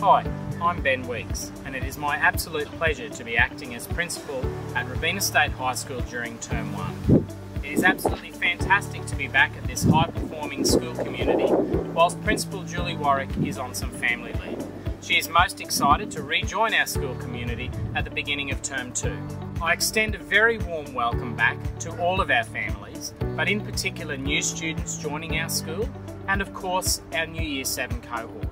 Hi, I'm Ben Weeks, and it is my absolute pleasure to be acting as principal at Robina State High School during Term 1. It is absolutely fantastic to be back at this high-performing school community, whilst Principal Julie Warwick is on some family leave. She is most excited to rejoin our school community at the beginning of Term 2. I extend a very warm welcome back to all of our families, but in particular new students joining our school, and of course our new Year 7 cohort.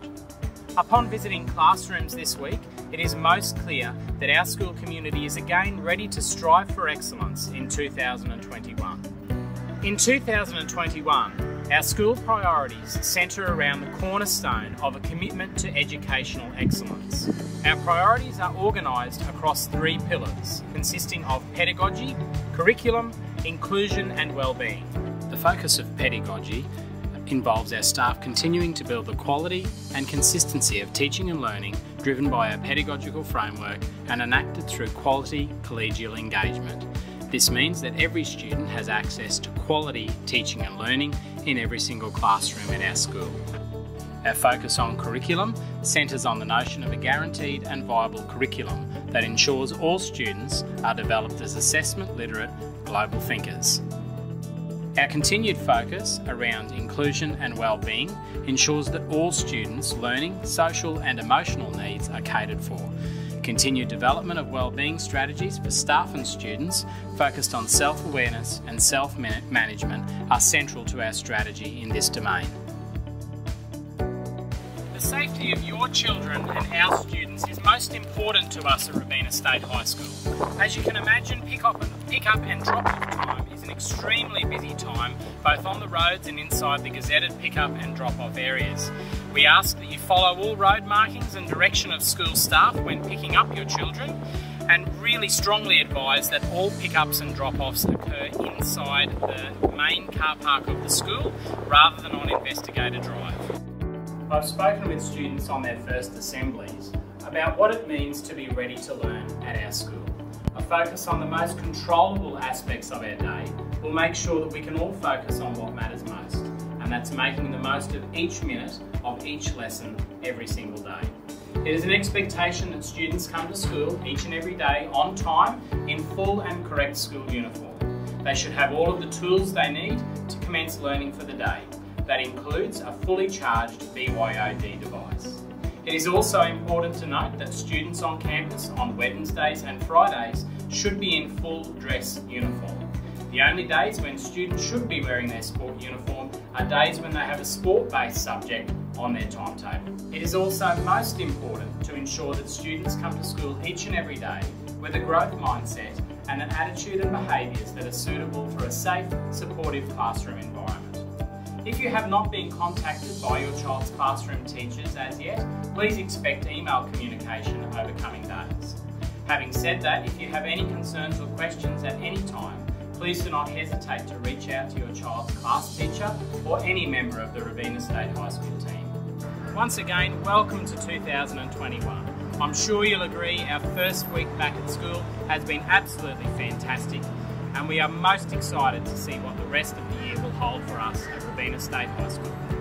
Upon visiting classrooms this week, it is most clear that our school community is again ready to strive for excellence in 2021. In 2021, our school priorities centre around the cornerstone of a commitment to educational excellence. Our priorities are organised across three pillars, consisting of pedagogy, curriculum, inclusion and wellbeing. The focus of pedagogy involves our staff continuing to build the quality and consistency of teaching and learning driven by our pedagogical framework and enacted through quality collegial engagement. This means that every student has access to quality teaching and learning in every single classroom at our school. Our focus on curriculum centres on the notion of a guaranteed and viable curriculum that ensures all students are developed as assessment literate global thinkers. Our continued focus around inclusion and wellbeing ensures that all students' learning, social and emotional needs are catered for. Continued development of wellbeing strategies for staff and students focused on self-awareness and self-management are central to our strategy in this domain. The safety of your children and our students is most important to us at Robina State High School. As you can imagine, pick up and drop off time is an extremely busy time, both on the roads and inside the gazetted pick-up and drop-off areas. We ask that you follow all road markings and direction of school staff when picking up your children, and really strongly advise that all pick-ups and drop-offs occur inside the main car park of the school rather than on Investigator Drive. I've spoken with students on their first assemblies about what it means to be ready to learn at our school. A focus on the most controllable aspects of our day will make sure that we can all focus on what matters most, and that's making the most of each minute of each lesson every single day. It is an expectation that students come to school each and every day on time in full and correct school uniform. They should have all of the tools they need to commence learning for the day. That includes a fully charged BYOD device. It is also important to note that students on campus on Wednesdays and Fridays should be in full dress uniform. The only days when students should be wearing their sport uniform are days when they have a sport-based subject on their timetable. It is also most important to ensure that students come to school each and every day with a growth mindset and an attitude and behaviours that are suitable for a safe, supportive classroom environment. If you have not been contacted by your child's classroom teachers as yet, please expect email communication over coming days. Having said that, if you have any concerns or questions at any time, please do not hesitate to reach out to your child's class teacher or any member of the Robina State High School team. Once again, welcome to 2021. I'm sure you'll agree our first week back at school has been absolutely fantastic, and we are most excited to see what the rest of the year will hold for us at Robina State High School.